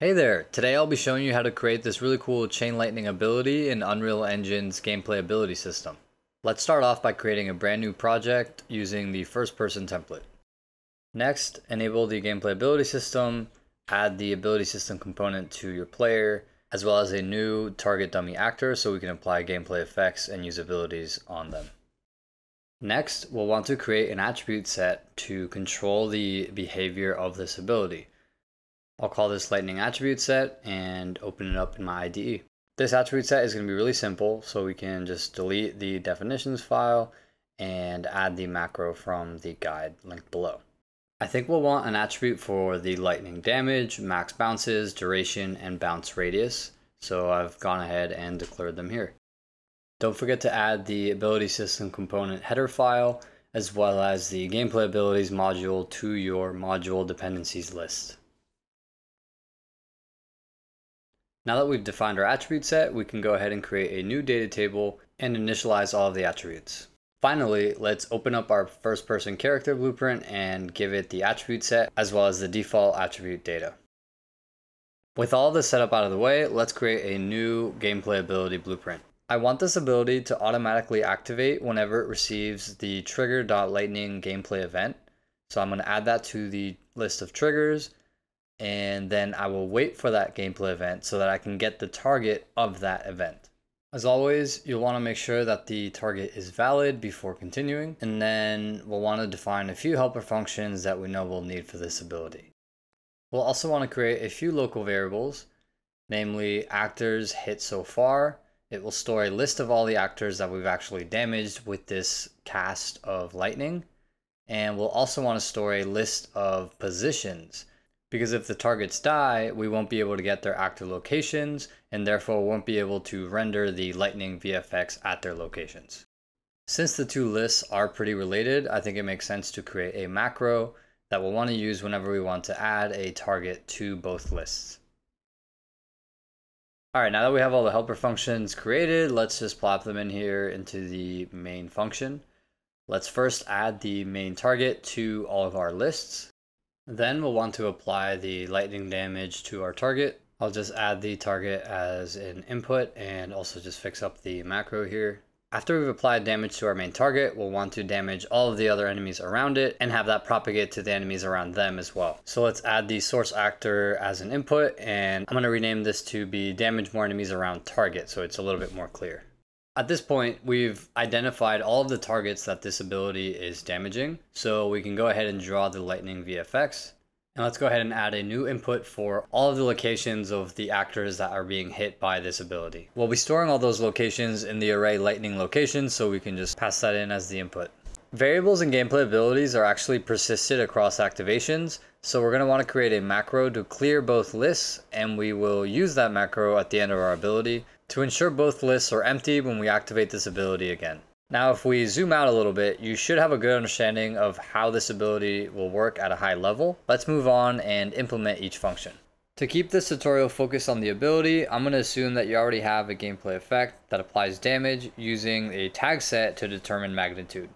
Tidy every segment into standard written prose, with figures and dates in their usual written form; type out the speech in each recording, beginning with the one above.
Hey there, today I'll be showing you how to create this really cool chain lightning ability in Unreal Engine's gameplay ability system. Let's start off by creating a brand new project using the first person template. Next, enable the gameplay ability system, add the ability system component to your player, as well as a new target dummy actor so we can apply gameplay effects and use abilities on them. Next, we'll want to create an attribute set to control the behavior of this ability. I'll call this lightning attribute set and open it up in my IDE. This attribute set is going to be really simple, so we can just delete the definitions file and add the macro from the guide linked below. I think we'll want an attribute for the lightning damage, max bounces, duration, and bounce radius. So I've gone ahead and declared them here. Don't forget to add the ability system component header file, as well as the gameplay abilities module to your module dependencies list. Now that we've defined our attribute set, we can go ahead and create a new data table and initialize all of the attributes. Finally, let's open up our first person character blueprint and give it the attribute set as well as the default attribute data. With all this setup out of the way, let's create a new gameplay ability blueprint. I want this ability to automatically activate whenever it receives the trigger.lightning gameplay event. So I'm going to add that to the list of triggers. And then I will wait for that gameplay event so that I can get the target of that event. As always, you'll want to make sure that the target is valid before continuing, and then we'll want to define a few helper functions that we know we'll need for this ability. We'll also want to create a few local variables, namely actors hit so far. It will store a list of all the actors that we've actually damaged with this cast of lightning, and we'll also want to store a list of positions. Because if the targets die, we won't be able to get their actor locations and therefore won't be able to render the lightning VFX at their locations. Since the two lists are pretty related, I think it makes sense to create a macro that we'll want to use whenever we want to add a target to both lists. Alright, now that we have all the helper functions created, let's just plop them in here into the main function. Let's first add the main target to all of our lists. Then we'll want to apply the lightning damage to our target. I'll just add the target as an input and also just fix up the macro here. After we've applied damage to our main target, we'll want to damage all of the other enemies around it and have that propagate to the enemies around them as well. So let's add the source actor as an input, and I'm going to rename this to be damage more enemies around target so it's a little bit more clear. At this point, we've identified all of the targets that this ability is damaging, so we can go ahead and draw the lightning VFX. And let's go ahead and add a new input for all of the locations of the actors that are being hit by this ability. We'll be storing all those locations in the array lightning locations, so we can just pass that in as the input. Variables and gameplay abilities are actually persisted across activations, so we're going to want to create a macro to clear both lists, and we will use that macro at the end of our ability to ensure both lists are empty when we activate this ability again. Now if we zoom out a little bit, you should have a good understanding of how this ability will work at a high level. Let's move on and implement each function. To keep this tutorial focused on the ability, I'm going to assume that you already have a gameplay effect that applies damage using a tag set to determine magnitude.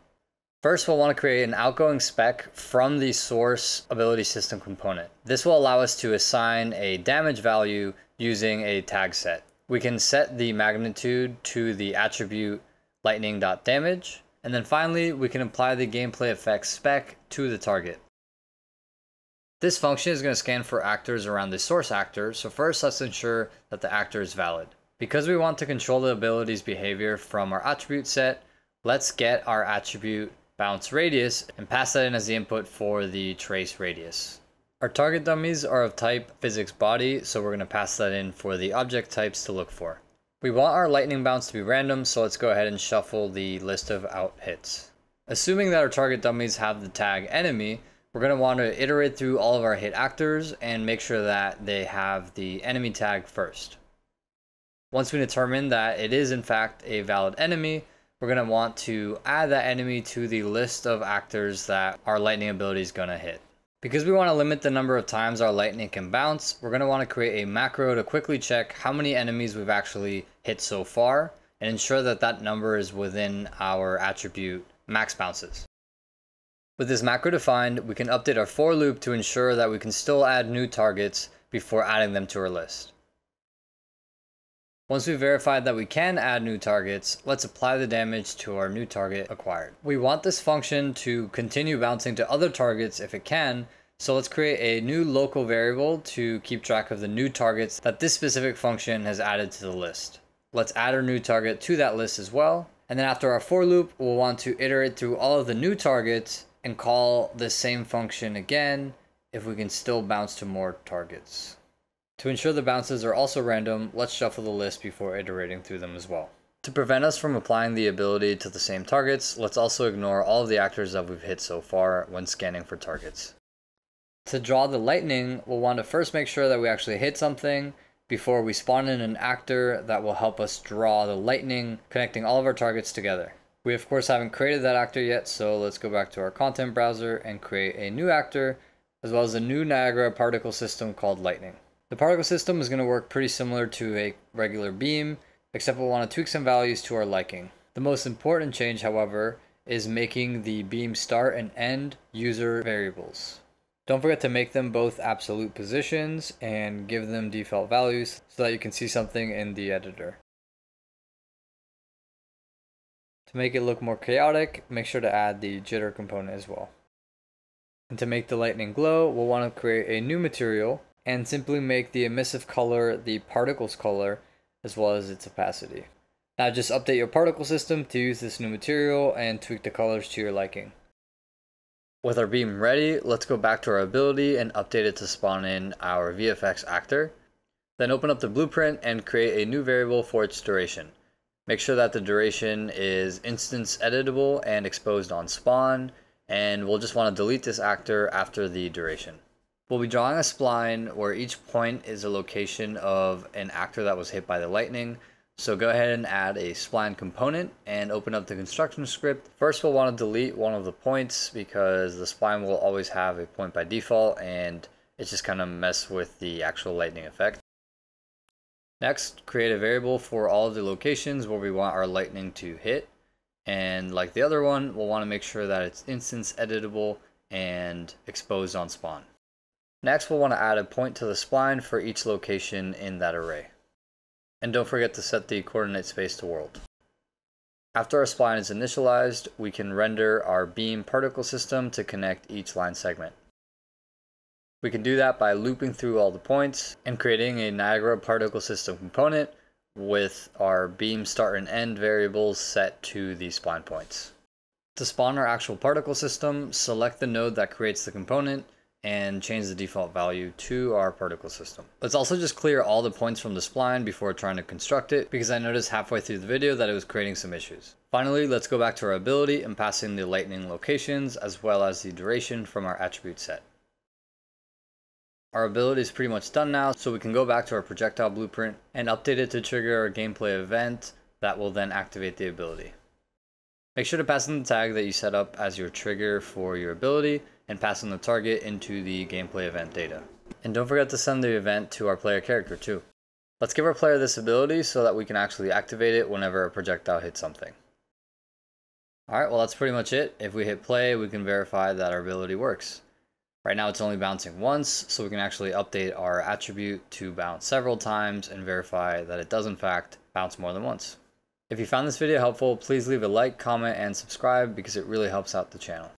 First, we'll want to create an outgoing spec from the source ability system component. This will allow us to assign a damage value using a tag set. We can set the magnitude to the attribute lightning.damage, and then finally we can apply the gameplay effects spec to the target. This function is going to scan for actors around the source actor, so first let's ensure that the actor is valid. Because we want to control the ability's behavior from our attribute set, let's get our attribute bounce radius and pass that in as the input for the trace radius. Our target dummies are of type physics body, so we're going to pass that in for the object types to look for. We want our lightning bounce to be random, so let's go ahead and shuffle the list of out hits. Assuming that our target dummies have the tag enemy, we're going to want to iterate through all of our hit actors and make sure that they have the enemy tag first. Once we determine that it is in fact a valid enemy, we're going to want to add that enemy to the list of actors that our lightning ability is going to hit. Because we want to limit the number of times our lightning can bounce, we're going to want to create a macro to quickly check how many enemies we've actually hit so far and ensure that that number is within our attribute max bounces. With this macro defined, we can update our for loop to ensure that we can still add new targets before adding them to our list. Once we've verified that we can add new targets, let's apply the damage to our new target acquired. We want this function to continue bouncing to other targets if it can, so let's create a new local variable to keep track of the new targets that this specific function has added to the list. Let's add our new target to that list as well. And then after our for loop, we'll want to iterate through all of the new targets and call the same function again if we can still bounce to more targets. To ensure the bounces are also random, let's shuffle the list before iterating through them as well. To prevent us from applying the ability to the same targets, let's also ignore all of the actors that we've hit so far when scanning for targets. To draw the lightning, we'll want to first make sure that we actually hit something before we spawn in an actor that will help us draw the lightning, connecting all of our targets together. We of course haven't created that actor yet, so let's go back to our content browser and create a new actor, as well as a new Niagara particle system called lightning. The particle system is going to work pretty similar to a regular beam, except we'll want to tweak some values to our liking. The most important change, however, is making the beam start and end user variables. Don't forget to make them both absolute positions and give them default values so that you can see something in the editor. To make it look more chaotic, make sure to add the jitter component as well. And to make the lightning glow, we'll want to create a new material and simply make the emissive color the particle's color as well as its opacity. Now just update your particle system to use this new material and tweak the colors to your liking. With our beam ready, let's go back to our ability and update it to spawn in our VFX actor. Then open up the blueprint and create a new variable for its duration. Make sure that the duration is instance editable and exposed on spawn, and we'll just want to delete this actor after the duration. We'll be drawing a spline where each point is a location of an actor that was hit by the lightning. So go ahead and add a spline component and open up the construction script. First, we'll want to delete one of the points because the spline will always have a point by default and it's just kind of mess with the actual lightning effect. Next, create a variable for all of the locations where we want our lightning to hit. And like the other one, we'll want to make sure that it's instance editable and exposed on spawn. Next, we'll want to add a point to the spline for each location in that array. And don't forget to set the coordinate space to world. After our spline is initialized, we can render our beam particle system to connect each line segment. We can do that by looping through all the points and creating a Niagara particle system component with our beam start and end variables set to the spline points. To spawn our actual particle system, select the node that creates the component and change the default value to our particle system. Let's also just clear all the points from the spline before trying to construct it, because I noticed halfway through the video that it was creating some issues. Finally, let's go back to our ability and pass in the lightning locations as well as the duration from our attribute set. Our ability is pretty much done now, so we can go back to our projectile blueprint and update it to trigger our gameplay event that will then activate the ability. Make sure to pass in the tag that you set up as your trigger for your ability and pass in the target into the gameplay event data. And don't forget to send the event to our player character too. Let's give our player this ability so that we can actually activate it whenever a projectile hits something. Alright, well that's pretty much it. If we hit play, we can verify that our ability works. Right now it's only bouncing once, so we can actually update our attribute to bounce several times and verify that it does in fact bounce more than once. If you found this video helpful, please leave a like, comment, and subscribe because it really helps out the channel.